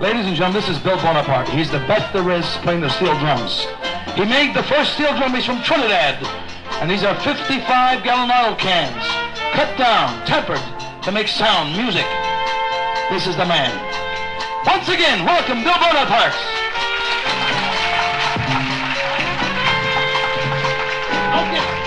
Ladies and gentlemen, this is Bill Bonaparte. He's the best there is playing the steel drums. He made the first steel drum. He's from Trinidad. And these are 55-gallon oil cans, cut down, tempered, to make sound, music. This is the man. Once again, welcome Bill Bonaparte. Okay.